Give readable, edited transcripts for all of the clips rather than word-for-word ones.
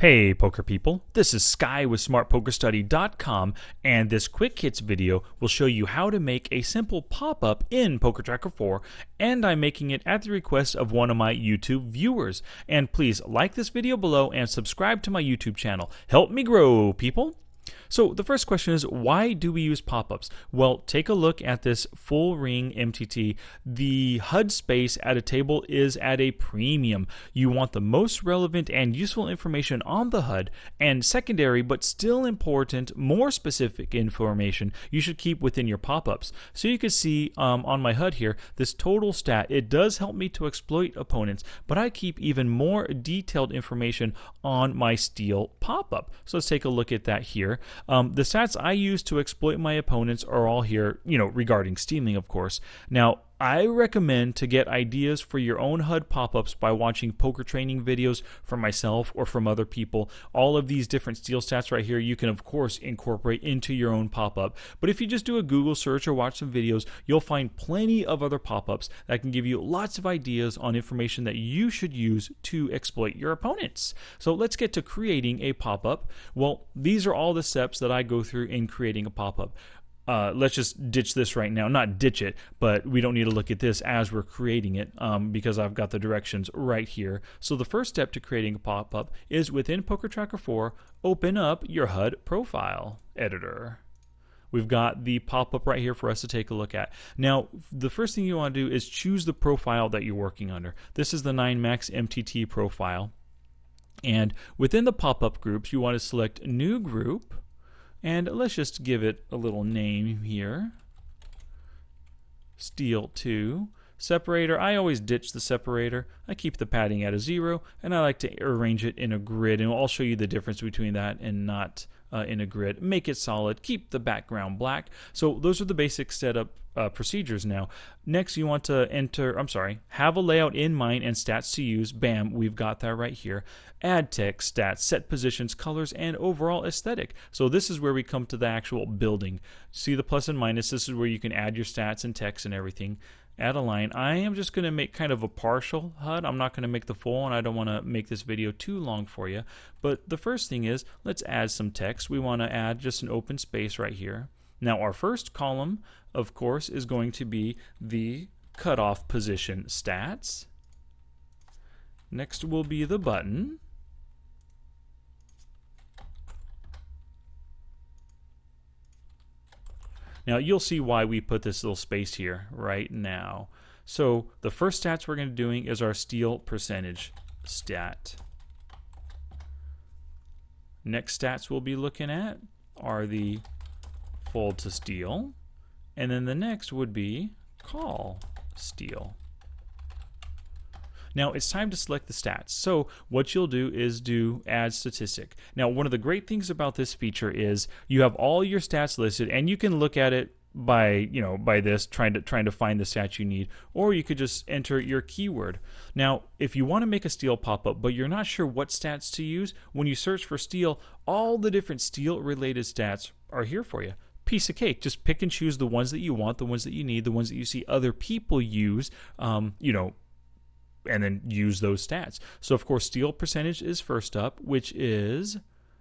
Hey poker people, this is Sky with SmartPokerStudy.com, and this quick hits video will show you how to make a simple pop-up in PokerTracker 4, and I'm making it at the request of one of my YouTube viewers. And please like this video below and subscribe to my YouTube channel. Help me grow, people. So the first question is, why do we use pop-ups? Well, take a look at this full ring MTT. The HUD space at a table is at a premium. You want the most relevant and useful information on the HUD, and secondary but still important, more specific information you should keep within your pop-ups. So you can see on my HUD here, this total stat. It does help me to exploit opponents, but I keep even more detailed information on my steel pop-up. So let's take a look at that here. The stats I use to exploit my opponents are all here, regarding stealing, of course. Now, I recommend to get ideas for your own HUD pop-ups by watching poker training videos from myself or from other people. All of these different steal stats right here, you can of course incorporate into your own pop-up. But if you just do a Google search or watch some videos, you'll find plenty of other pop-ups that can give you lots of ideas on information that you should use to exploit your opponents. So let's get to creating a pop-up. Well, these are all the steps that I go through in creating a pop-up. Let's just ditch this right now. Not ditch it, but we don't need to look at this as we're creating it because I've got the directions right here. So the first step to creating a pop-up is within PokerTracker 4, open up your HUD profile editor. We've got the pop-up right here for us to take a look at. Now, the first thing you want to do is choose the profile that you're working under. This is the 9max MTT profile. And within the pop-up groups, you want to select New Group. And let's just give it a little name here, Steel 2. Separator, I always ditch the separator. I keep the padding at a 0, and I like to arrange it in a grid, and I'll show you the difference between that and not in a grid. Make it solid, keep the background black. So those are the basic setup procedures now. Next, you want to enter, have a layout in mind and stats to use. Bam, we've got that right here. Add text, stats, set positions, colors, and overall aesthetic. So this is where we come to the actual building. See the plus and minus, this is where you can add your stats and text and everything. Add a line. I am just going to make kind of a partial HUD. I'm not going to make the full one. I don't want to make this video too long for you. But the first thing is, let's add some text. We want to add just an open space right here. Now our first column, of course, is going to be the cutoff position stats. Next will be the button. Now you'll see why we put this little space here right now. So the first stats we're going to be doing is our steal percentage stat. Next stats we'll be looking at are the fold to steal, and then the next would be call steal. Now it's time to select the stats. So what you'll do is do add statistic. Now one of the great things about this feature is you have all your stats listed, and you can look at it by by this trying to find the stat you need, or you could just enter your keyword. Now if you want to make a steal pop-up but you're not sure what stats to use, when you search for steal, all the different steal related stats are here for you. Piece of cake. Just pick and choose the ones that you want, the ones that you need, the ones that you see other people use, and then use those stats. So of course steal percentage is first up, which is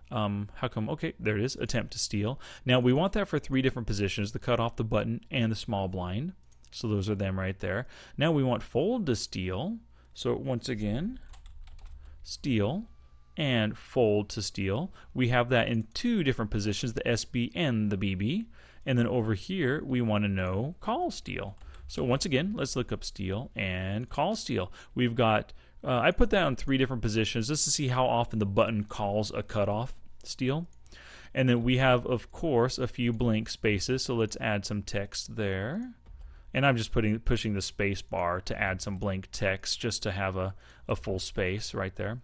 there it is, attempt to steal. Now we want that for 3 different positions, the cutoff, the button, and the small blind. So those are them right there. Now we want fold to steal. So once again, steal and fold to steal. We have that in 2 different positions, the SB and the BB. And then over here we want to know call steal. So once again, let's look up steal and call steal. We've got, I put that on 3 different positions just to see how often the button calls a cutoff steal. And then we have, of course, a few blank spaces. So let's add some text there. And I'm just pushing the space bar to add some blank text just to have a full space right there.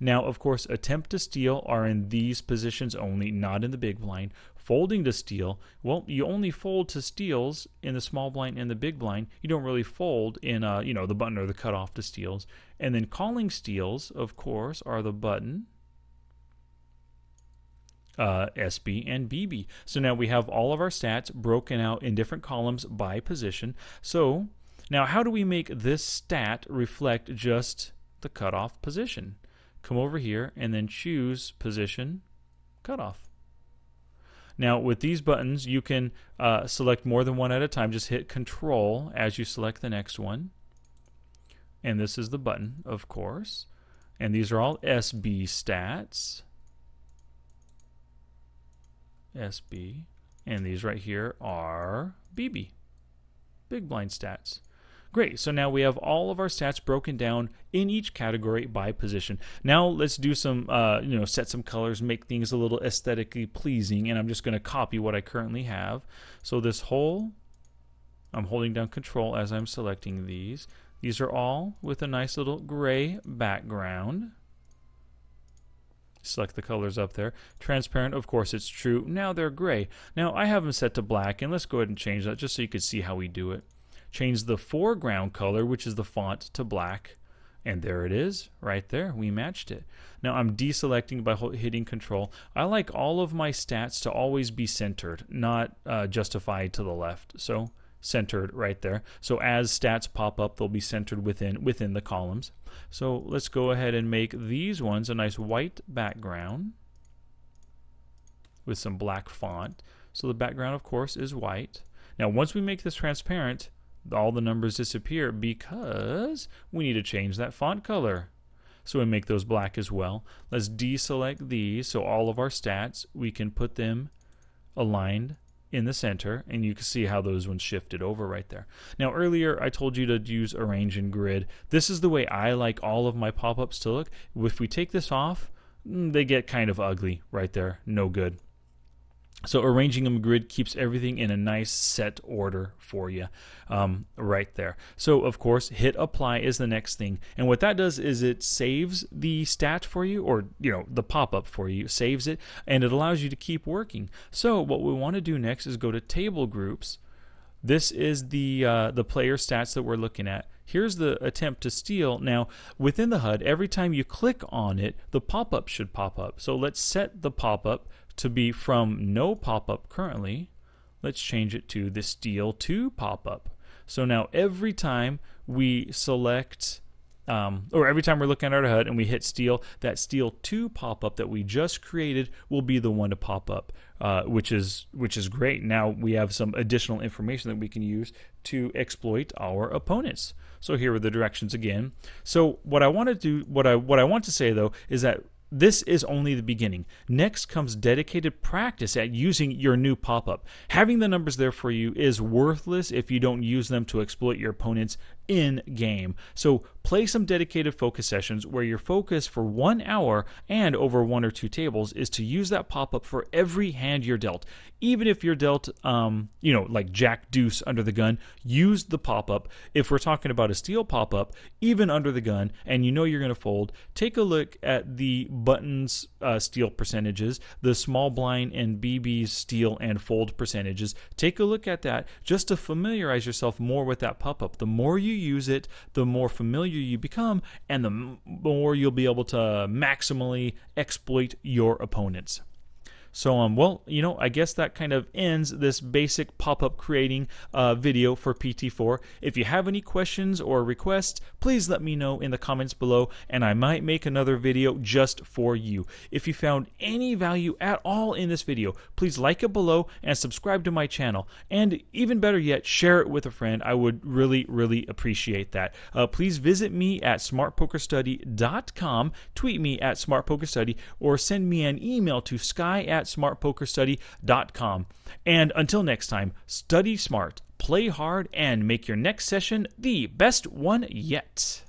Now, of course, attempt to steal are in these positions only, not in the big blind. Folding to steal, well, you only fold to steals in the small blind and the big blind. You don't really fold in, the button or the cutoff to steals. And then calling steals, of course, are the button, SB, and BB. So now we have all of our stats broken out in different columns by position. So now how do we make this stat reflect just the cutoff position? come over here and then choose position cutoff. Now with these buttons you can select more than one at a time. Just hit Control as you select the next one, and this is the button, of course, and these are all SB stats, SB, and these right here are BB, big blind stats. Great, so now we have all of our stats broken down in each category by position. Now let's do some, set some colors, make things a little aesthetically pleasing, and I'm just going to copy what I currently have. So this whole, I'm holding down Control as I'm selecting these. These are all with a nice little gray background. Select the colors up there. Transparent, of course, it's true. Now they're gray. Now I have them set to black, and let's go ahead and change that just so you can see how we do it. Change the foreground color, which is the font, to black, and there it is right there. We matched it. Now I'm deselecting by hitting Control. I like all of my stats to always be centered, not justified to the left, so centered right there. So as stats pop up, they'll be centered within the columns. So let's go ahead and make these ones a nice white background with some black font. So the background, of course, is white. Now once we make this transparent, all the numbers disappear because we need to change that font color. So we make those black as well. Let's deselect these, so all of our stats, we can put them aligned in the center, and you can see how those ones shifted over right there. Now earlier I told you to use Arrange and Grid. This is the way I like all of my pop-ups to look. If we take this off, they get kind of ugly right there. No good. So arranging them grid keeps everything in a nice set order for you right there. So of course hit Apply is the next thing, and what that does is it saves the stat for you, or the pop-up for you, saves it, and it allows you to keep working. So what we want to do next is go to Table Groups. This is the player stats that we're looking at. Here's the attempt to steal. Now within the HUD, every time you click on it, the pop-up should pop up. So let's set the pop-up to be from no pop-up currently. Let's change it to the steal to pop-up. So now every time we select every time we're looking at our HUD and we hit steal, that steal to pop-up that we just created will be the one to pop up, which is great. Now we have some additional information that we can use to exploit our opponents. So here are the directions again. So what I want to do, what I want to say though, is that this is only the beginning. Next comes dedicated practice at using your new pop-up. Having the numbers there for you is worthless if you don't use them to exploit your opponents in game. So play some dedicated focus sessions where your focus for 1 hour and over 1 or 2 tables is to use that pop-up for every hand you're dealt. Even if you're dealt, like Jack Deuce under the gun, use the pop-up. If we're talking about a steal pop-up, even under the gun, and you're going to fold, take a look at the buttons steal percentages, the small blind and BB's steal and fold percentages. Take a look at that just to familiarize yourself more with that pop-up. The more you use it, the more familiar you become, and the more you'll be able to maximally exploit your opponents. So I guess that kind of ends this basic pop-up creating video for PT4. If you have any questions or requests, please let me know in the comments below, and I might make another video just for you. If you found any value at all in this video, please like it below and subscribe to my channel, and even better yet, share it with a friend. I would really, really appreciate that. Please visit me at SmartPokerStudy.com, tweet me at SmartPokerStudy, or send me an email to Sky@SmartPokerStudy.com. And until next time, study smart, play hard, and make your next session the best one yet.